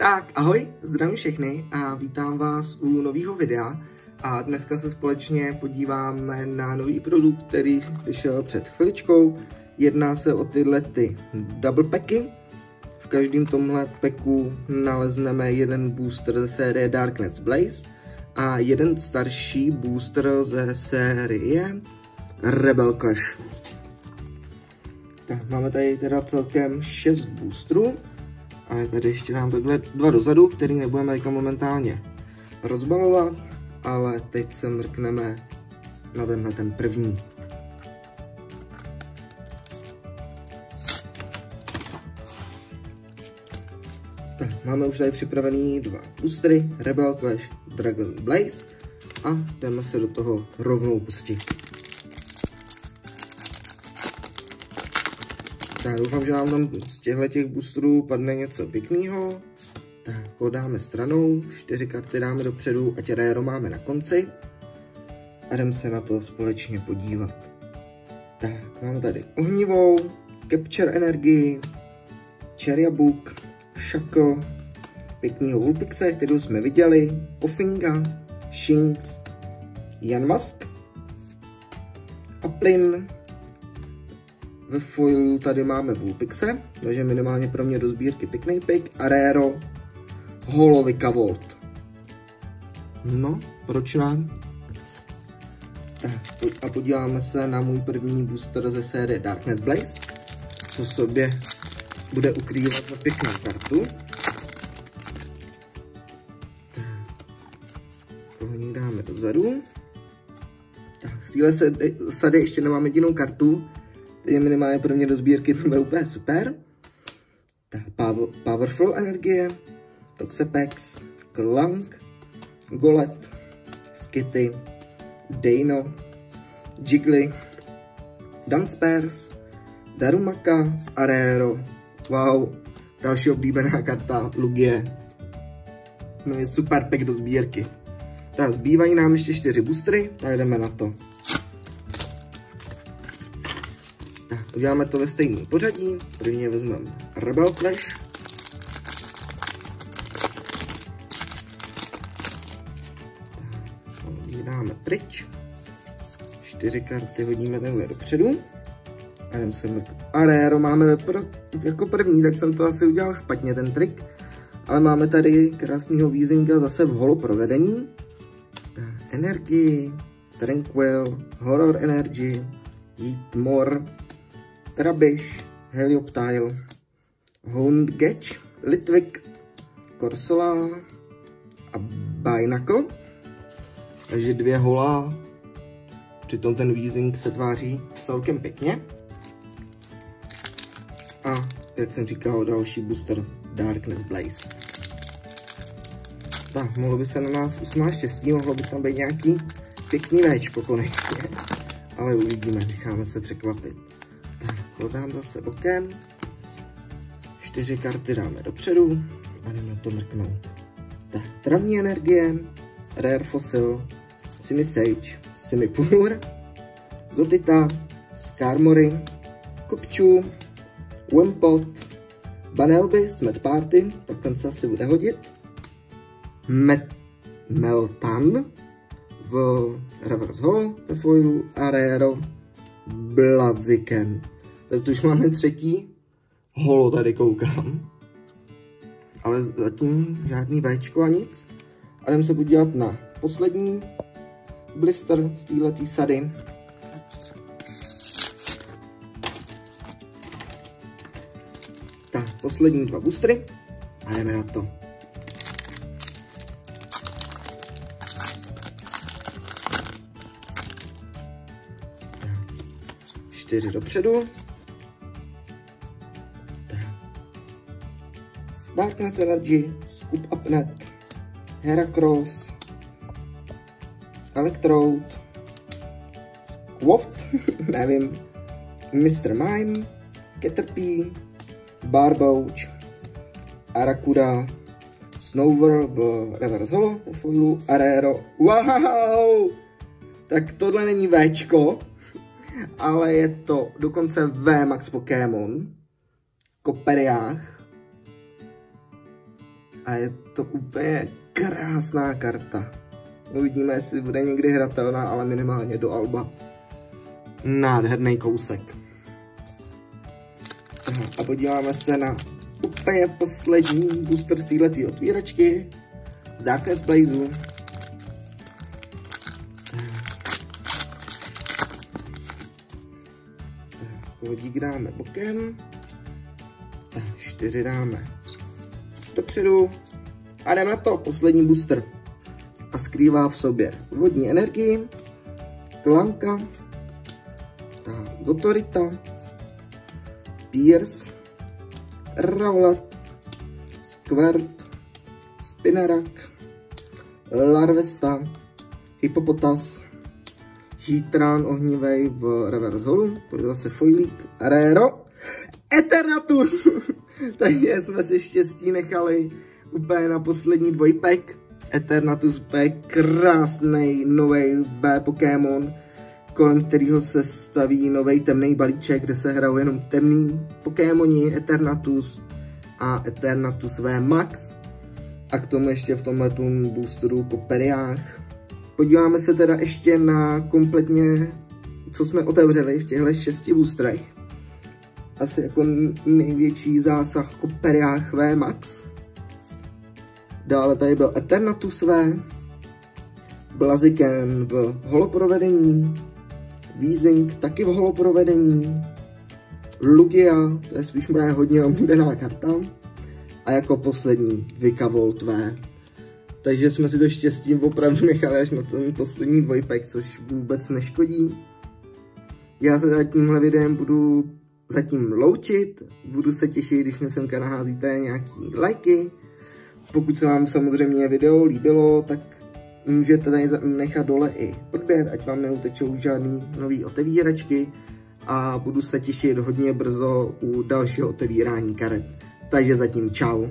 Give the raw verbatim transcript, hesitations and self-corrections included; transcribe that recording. Tak, ahoj, zdravím všechny a vítám vás u nového videa. A dneska se společně podíváme na nový produkt, který vyšel před chviličkou. Jedná se o tyhle ty double packy. V každém tomhle packu nalezneme jeden booster ze série Darkness Ablaze a jeden starší booster ze série Rebel Clash. Tak, máme tady teda celkem šest boosterů. A tady ještě nám takhle dva dozadu, který nebudeme teďka momentálně rozbalovat, ale teď se mrkneme na tenhle ten první. Tak, máme už tady připravený dva boostery, Rebel Clash, Dragon Blaze a jdeme se do toho rovnou pustit. Tak doufám, že nám tam z těchto boosterů padne něco pěkného. Tak ho dáme stranou, čtyři karty dáme dopředu a Chariabook máme na konci. A jdeme se na to společně podívat. Tak, máme tady ohnivou, Capture Energii, Chariabook, Shackle, pěknýho Vulpixe, kterou jsme viděli, Kofinga, Shinks, Jan Musk a plyn. Ve foilu tady máme Vulpixe, takže minimálně pro mě do sbírky Picnic Pic a Rero Holo Vikavolt. No, proč nám? A podíváme se na můj první booster ze série Darkness Ablaze, co sobě bude ukrývat za pěknou kartu. Toho dáme dozadu. Tak, z téhle sady ještě nemám jedinou kartu. Je minimálně pro mě do sbírky, to bude úplně super. Tak, Powerful Energie, Toxapex, Klang, Golett, Skitty, Dino, Jiggly, Dunspares, Darumaka, Arero. Wow, další oblíbená karta Lugie. No je super pack do sbírky. Tak, zbývají nám ještě čtyři boostry, tak jdeme na to. Uděláme to ve stejném pořadí. Prvně vezmeme Rebel Clash. Tak, dáme pryč. Čtyři karty hodíme takhle dopředu. A jdem se mrknout. A Rero máme pro, jako první, tak jsem to asi udělal špatně, ten trik. Ale máme tady krásného Weezinga zase v holo provedení. Tak, Energii, Tranquil, Horror Energy, Eat More, Trabish, Helioptile, Gatch, Litwick, Corsola a Bynacle. Takže dvě holá. Přitom ten Weezing se tváří celkem pěkně. A jak jsem říkal, další booster Darkness Ablaze. Tak, mohlo by se na nás usmát štěstí, mohlo by tam být nějaký pěkný véčko konečně. Ale uvidíme, necháme se překvapit. To dám zase okem, čtyři karty dáme dopředu a jdeme to mrknout. Tak, travní energie, Rare Fossil, Semi Sage, Semi Pur, Gotita, Skarmory, Kopčů, Wimpot, Banelby z Mad Party, tak ten se asi bude hodit, Met, Meltan v Reverse Holo ve foilu a Rero Blaziken. Tak to už máme třetí holo, tady koukám. Ale zatím žádný véčko a nic. A jdeme se podívat na poslední blister z této sady. Tak, poslední dva boostry. A jdeme na to. Čtyři dopředu. Darkness Energy, Scoop Up Net, Heracross, Electrode, Squoft, nevím, mister Mime, Caterpie, Barbouch, Aracuda, Snover v Reverse Holo, foilu, Arero, wow! Tak tohle není Včko, ale je to dokonce V max Pokémon, Koperiach, a je to úplně krásná karta. Uvidíme, jestli bude někdy hratelná, ale minimálně do alba. Nádherný kousek. A podíváme se na úplně poslední booster z této otvíračky z Darkness Ablaze. Vodík dáme bokem, čtyři dáme dopředu a jdeme na to, poslední booster. A skrývá v sobě vodní energii, Klanka, ta Gotorita, Pierce, Rowlet, Squirt, Spinarak, Larvesta, Hippopotas, Heatran ohnivej v reverse holu, to je zase foilík, Rero, Eternatus. Takže jsme se štěstí nechali úplně na poslední dvojpek. Eternatus je krásný nový B Pokémon, kolem kterého se staví nový temný balíček, kde se hrajou jenom temný Pokémoni, Eternatus a Eternatus V Max. A k tomu ještě v tomhle boosteru Koperiách. Podíváme se teda ještě na kompletně, co jsme otevřeli v těchto šesti boostrech. Asi jako největší zásah Koperiách V Max. Dále tady byl Eternatus V, Blaziken v holoprovedení, Weezing taky v holoprovedení, Lugia, to je spíš moje hodně oblíbená karta, a jako poslední Vikavolt V. Takže jsme si to štěstím opravdu nechali až na ten poslední dvojpek, což vůbec neškodí. Já se za tímhle videem budu zatím loučit, budu se těšit, když mi semka naházíte nějaký lajky. Pokud se vám samozřejmě video líbilo, tak můžete tady nechat dole i odběr, ať vám neutečou žádný nový otevíračky, a budu se těšit hodně brzo u dalšího otevírání karet. Takže zatím čau.